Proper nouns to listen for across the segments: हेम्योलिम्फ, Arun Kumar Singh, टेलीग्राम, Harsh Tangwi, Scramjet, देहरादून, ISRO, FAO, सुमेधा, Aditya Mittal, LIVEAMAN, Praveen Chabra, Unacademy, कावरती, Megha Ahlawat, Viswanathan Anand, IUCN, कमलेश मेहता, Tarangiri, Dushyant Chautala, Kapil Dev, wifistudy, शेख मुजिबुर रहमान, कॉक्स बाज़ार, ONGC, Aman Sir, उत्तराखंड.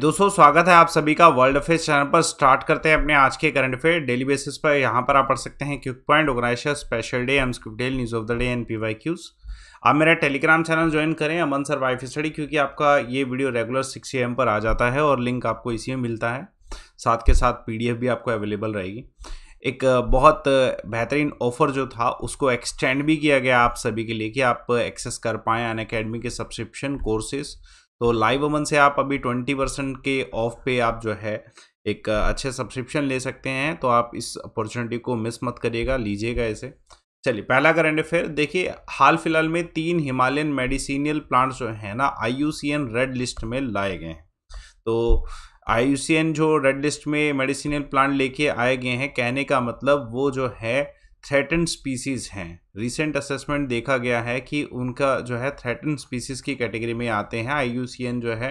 दोस्तों स्वागत है आप सभी का वर्ल्ड अफेयर्स चैनल पर। स्टार्ट करते हैं अपने आज के करंट अफेयर डेली बेसिस पर। यहाँ पर आप पढ़ सकते हैं quick point, organizer, special day, एमस्क्रिप्ट डेल, news of the day and PYQs. आप मेरा टेलीग्राम चैनल ज्वाइन करें अमन सर वाइफ स्टडी, क्योंकि आपका ये वीडियो रेगुलर 6 AM पर आ जाता है और लिंक आपको इसी में मिलता है। साथ के साथ PDF भी आपको अवेलेबल रहेगी। एक बहुत बेहतरीन ऑफर जो था उसको एक्सटेंड भी किया गया आप सभी के लिए कि आप एक्सेस कर पाएँ अनअकैडमी के सब्सक्रिप्शन कोर्सेज। तो LIVEAMAN से आप अभी 20% के ऑफ पे आप जो है एक अच्छे सब्सक्रिप्शन ले सकते हैं। तो आप इस अपॉर्चुनिटी को मिस मत करिएगा, लीजिएगा इसे। चलिए पहला करंट अफेयर देखिए। हाल फिलहाल में 3 हिमालयन मेडिसिनियल प्लांट्स जो हैं ना IUCN रेड लिस्ट में लाए गए हैं। तो IUCN जो रेड लिस्ट में मेडिसिनियल प्लांट लेके आए गए हैं, कहने का मतलब वो जो है थ्रेटन्ड स्पीसीज़ हैं। रिसेंट असेसमेंट देखा गया है कि उनका जो है थ्रेटन्ड स्पीसीज़ की कैटेगरी में आते हैं। IUCN जो है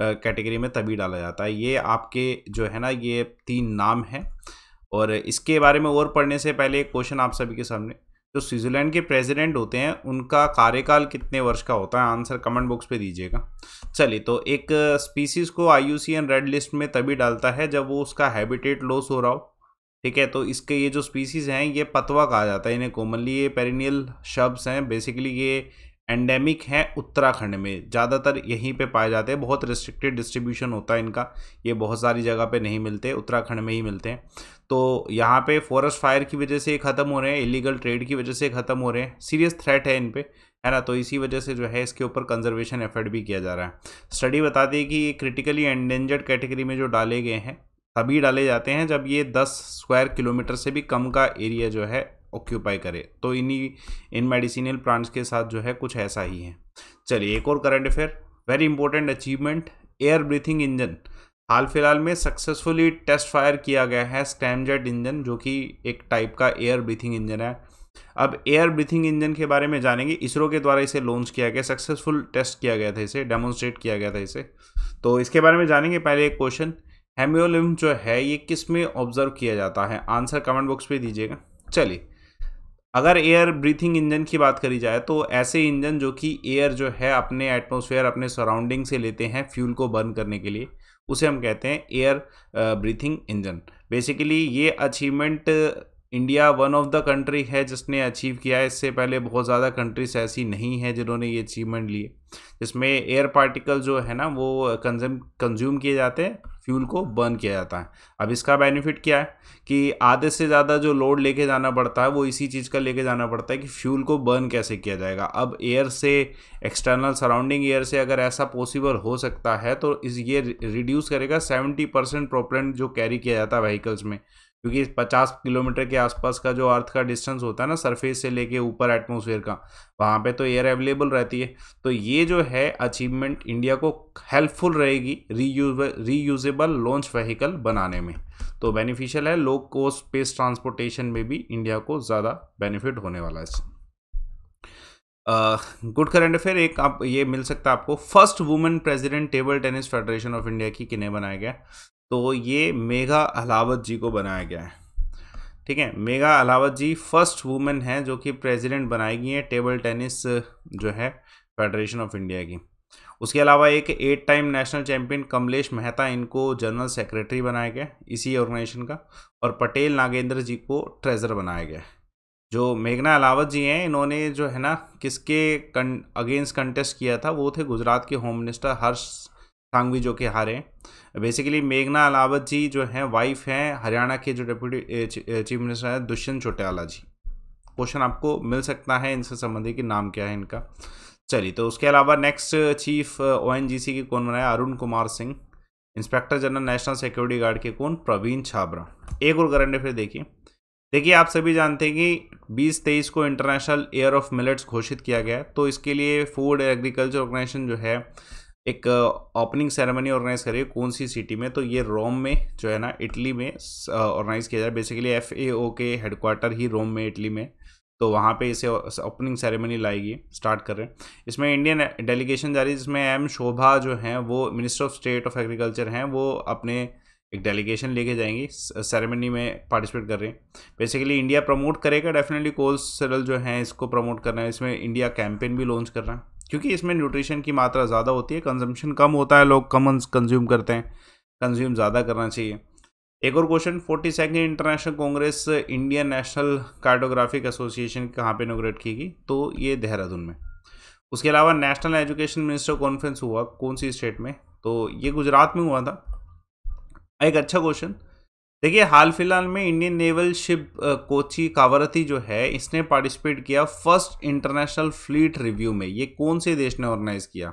कैटेगरी में तभी डाला जाता है। ये आपके जो है ना ये 3 नाम हैं। और इसके बारे में और पढ़ने से पहले एक क्वेश्चन आप सभी के सामने, जो स्विट्ज़रलैंड के प्रेसिडेंट होते हैं उनका कार्यकाल कितने वर्ष का होता है? आंसर कमेंट बॉक्स पे दीजिएगा। चलिए, तो एक स्पीसीज़ को IUCN रेड लिस्ट में तभी डालता है जब वो उसका हैबिटेट लॉस हो रहा हो, ठीक है। तो इसके ये जो स्पीसीज़ हैं ये पतवा कहा जाता है इन्हें कॉमनली। ये पेरिनियल शब्स हैं, बेसिकली ये एंडेमिक हैं उत्तराखंड में, ज़्यादातर यहीं पे पाए जाते हैं। बहुत रिस्ट्रिक्टेड डिस्ट्रीब्यूशन होता है इनका, ये बहुत सारी जगह पे नहीं मिलते, उत्तराखंड में ही मिलते हैं। तो यहाँ पे फॉरेस्ट फायर की वजह से ख़त्म हो रहे हैं, इलीगल ट्रेड की वजह से ख़त्म हो रहे हैं, सीरियस थ्रेट है इन पर, है ना। तो इसी वजह से जो है इसके ऊपर कंजर्वेशन एफर्ट भी किया जा रहा है। स्टडी बताती है कि ये क्रिटिकली एंडेंजर्ड कैटेगरी में जो डाले गए हैं तभी डाले जाते हैं जब ये 10 स्क्वायर किलोमीटर से भी कम का एरिया जो है ऑक्यूपाई करे। तो इन मेडिसिनल प्लांट्स के साथ जो है कुछ ऐसा ही है। चलिए एक और current affair, very important achievement. Air breathing engine हाल फिलहाल में सक्सेसफुली टेस्ट फायर किया गया है। स्क्रैमजेट इंजन जो कि एक टाइप का एयर ब्रीथिंग इंजन है। अब एयर ब्रीथिंग इंजन के बारे में जानेंगे। इसरो के द्वारा इसे लॉन्च किया गया, सक्सेसफुल टेस्ट किया गया था, इसे डेमोन्स्ट्रेट किया गया था इसे। तो इसके बारे में जानेंगे। पहले एक क्वेश्चन, हेम्योलिम्फ जो है ये किस में ऑब्जर्व किया जाता है? आंसर कमेंट बॉक्स पे दीजिएगा। चलिए, अगर एयर ब्रीथिंग इंजन की बात करी जाए तो ऐसे इंजन जो कि एयर जो है अपने एटमॉस्फेयर, अपने सराउंडिंग से लेते हैं फ्यूल को बर्न करने के लिए, उसे हम कहते हैं एयर ब्रीथिंग इंजन। बेसिकली ये achievement India one of the country है जिसने अचीव किया है। इससे पहले बहुत ज़्यादा कंट्रीज ऐसी नहीं हैं जिन्होंने ये अचीवमेंट लिए, जिसमें एयर पार्टिकल जो है ना वो कंज्यूम किए जाते हैं, फ्यूल को बर्न किया जाता है। अब इसका बेनिफिट क्या है कि आधे से ज़्यादा जो लोड लेके जाना पड़ता है वो इसी चीज़ का लेके जाना पड़ता है कि फ्यूल को बर्न कैसे किया जाएगा। अब एयर से, एक्सटर्नल सराउंडिंग एयर से अगर ऐसा पॉसिबल हो सकता है तो ये रिड्यूस करेगा 70% प्रोपेलेंट जो कैरी किया जाता है व्हीकल्स में, क्योंकि 50 किलोमीटर के आसपास का जो अर्थ का डिस्टेंस होता है ना सरफेस से लेके ऊपर एटमॉस्फेयर का, वहाँ पे तो एयर अवेलेबल रहती है। तो ये जो है अचीवमेंट इंडिया को हेल्पफुल रहेगी रीयूजेबल लॉन्च व्हीकल बनाने में। तो बेनिफिशियल है, लो कॉस्ट स्पेस ट्रांसपोर्टेशन में भी इंडिया को ज़्यादा बेनिफिट होने वाला है। गुड करंट अफेयर एक आप ये मिल सकता है आपको। First women president table tennis federation of India की किन्हें बनाया गया? तो ये मेघा अहलावत जी को बनाया गया है, ठीक है। मेघा अहलावत जी फर्स्ट वुमेन हैं जो कि प्रेसिडेंट बनाई गई हैं टेबल टेनिस जो है फेडरेशन ऑफ इंडिया की। उसके अलावा एक 8 time national champion कमलेश मेहता, इनको जनरल सेक्रेटरी बनाया गया इसी ऑर्गेनाइजेशन का, और पटेल नागेंद्र जी को ट्रेजर बनाया गया। जो मेघना अहलावत जी हैं इन्होंने जो है ना किसके अगेंस्ट कंटेस्ट किया था? वो थे गुजरात के होम मिनिस्टर हर्ष टांगवी जो के हारे। बेसिकली मेघना अहलावत जी जो हैं वाइफ हैं हरियाणा के जो डिप्यूटी चीफ मिनिस्टर हैं दुष्यंत चौटाला जी। क्वेश्चन आपको मिल सकता है इनसे संबंधित कि नाम क्या है इनका। चलिए, तो उसके अलावा नेक्स्ट चीफ ONGC के कौन बनाया? Arun Kumar Singh. Inspector general national security guard के कौन? प्रवीण छाबरा। एक और करंट अफेयर देखिए, आप सभी जानते हैं कि 2023 को इंटरनेशनल ईयर ऑफ मिलेट्स घोषित किया गया है। तो इसके लिए फूड एग्रीकल्चर ऑर्गेनाइजेशन जो है एक ओपनिंग सेरेमनी ऑर्गेनाइज करेगी। कौन सी सिटी में? तो ये रोम में जो है ना इटली में ऑर्गेनाइज किया जाए। बेसिकली FAO के हेडक्वार्टर ही रोम में इटली में, तो वहाँ पे इसे ओपनिंग सेरेमनी लाएगी। स्टार्ट कर रहे हैं, इसमें इंडियन डेलीगेशन जा रही है जिसमें M. शोभा जो हैं वो minister of state of agriculture हैं, वो अपने एक डेलीगेशन लेके जाएंगी, सेरेमनी में पार्टिसिपेट कर रहे हैं। बेसिकली इंडिया प्रमोट करेगा डेफिनेटली, कोल्स सेरल जो हैं इसको प्रमोट करना है। इसमें इंडिया कैंपेन भी लॉन्च कर रहा है। क्योंकि इसमें न्यूट्रिशन की मात्रा ज़्यादा होती है, कंजम्पशन कम होता है, लोग कम कंज्यूम करते हैं, कंज्यूम ज़्यादा करना चाहिए। एक और question, 42nd international congress Indian national cardiographic association कहाँ पे इनोग्रेट की गई, तो ये देहरादून में। उसके अलावा नेशनल एजुकेशन मिनिस्टर कॉन्फ्रेंस हुआ कौन सी स्टेट में, तो ये गुजरात में हुआ था। एक अच्छा क्वेश्चन देखिए, हाल फिलहाल में Indian naval ship Kochi कावरती जो है इसने पार्टिसिपेट किया फर्स्ट इंटरनेशनल फ्लीट रिव्यू में। ये कौन से देश ने ऑर्गेनाइज किया,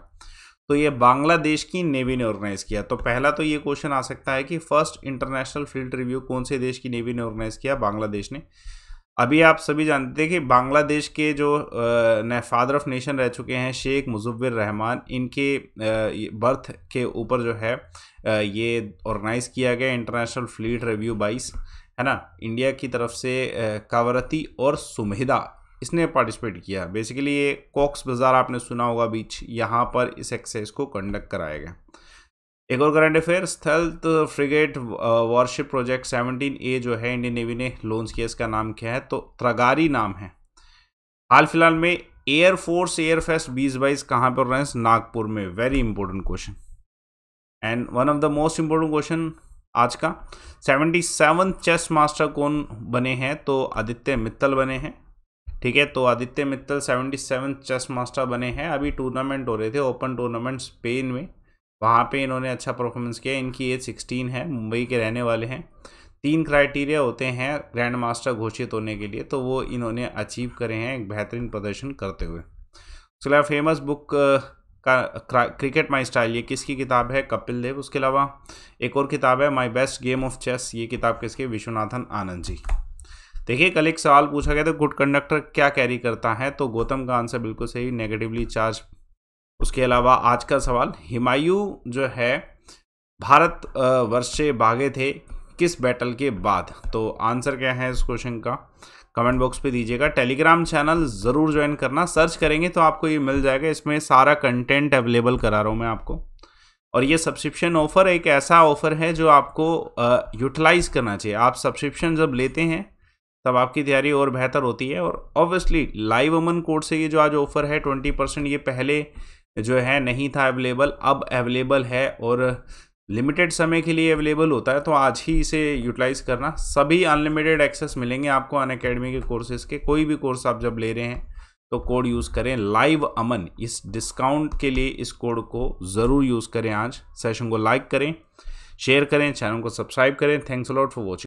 तो ये बांग्लादेश की नेवी ने ऑर्गेनाइज किया। तो पहला तो ये क्वेश्चन आ सकता है कि फर्स्ट इंटरनेशनल फ्लीट रिव्यू कौन से देश की नेवी ने ऑर्गेनाइज किया, बांग्लादेश ने। अभी आप सभी जानते थे कि बांग्लादेश के जो फादर ऑफ नेशन रह चुके हैं शेख मुजिबुर रहमान, इनके बर्थ के ऊपर जो है ये ऑर्गेनाइज़ किया गया इंटरनेशनल फ्लीट रिव्यू 22, है ना। इंडिया की तरफ से कावरती और सुमेधा इसने पार्टिसिपेट किया। बेसिकली ये कॉक्स बाज़ार आपने सुना होगा बीच, यहाँ पर इस एक्सरसाइज को कंडक्ट कराया गया। एक और current affair, stealth frigate warship project 17A जो है इंडियन नेवी ने लॉन्च किया, इसका नाम क्या है, तो त्रगारी नाम है। हाल फिलहाल में एयरफोर्स एयरफेस्ट 2022 कहाँ पर ऑर्गेनाइज, नागपुर में। Very important question and one of the most important question आज का। 77 चेस मास्टर कौन बने हैं, तो आदित्य मित्तल बने हैं, ठीक है। तो आदित्य मित्तल 77 चेस मास्टर बने हैं। अभी टूर्नामेंट हो रहे थे, ओपन टूर्नामेंट स्पेन में, वहाँ पे इन्होंने अच्छा परफॉर्मेंस किया। इनकी एज 16 है, मुंबई के रहने वाले हैं। 3 क्राइटेरिया होते हैं ग्रैंड मास्टर घोषित होने के लिए, तो वो इन्होंने अचीव करे हैं, एक बेहतरीन प्रदर्शन करते हुए। उसके अलावा फेमस बुक का क्रिकेट माई स्टाइल, ये किसकी किताब है, कपिल देव। उसके अलावा एक और किताब है my best game of chess, ये किताब किसके, विश्वनाथन आनंद जी। देखिए कल एक सवाल पूछा गया था, गुड कंडक्टर क्या कैरी करता है, तो गौतम का आंसर बिल्कुल सही, नेगेटिवली चार्ज। उसके अलावा आज का सवाल, हुमायूं जो है भारत वर्ष से भागे थे किस बैटल के बाद, तो आंसर क्या है इस क्वेश्चन का कमेंट बॉक्स पे दीजिएगा। टेलीग्राम चैनल ज़रूर ज्वाइन करना, सर्च करेंगे तो आपको ये मिल जाएगा, इसमें सारा कंटेंट अवेलेबल करा रहा हूँ मैं आपको। और ये सब्सक्रिप्शन ऑफ़र एक ऐसा ऑफ़र है जो आपको यूटिलाइज़ करना चाहिए। आप सब्सक्रिप्शन जब लेते हैं तब आपकी तैयारी और बेहतर होती है। और ऑब्वियसली लाइव अमन कोड से ये जो आज ऑफ़र है 20%, ये पहले जो है नहीं था अवेलेबल, अब अवेलेबल है और लिमिटेड समय के लिए अवेलेबल होता है, तो आज ही इसे यूटिलाइज़ करना। सभी अनलिमिटेड एक्सेस मिलेंगे आपको अनअकैडमी के कोर्सेज़ के, कोई भी कोर्स आप जब ले रहे हैं तो कोड यूज़ करें लाइव अमन, इस डिस्काउंट के लिए इस कोड को ज़रूर यूज़ करें। आज सेशन को लाइक करें, शेयर करें, चैनल को सब्सक्राइब करें। Thanks a lot for watching.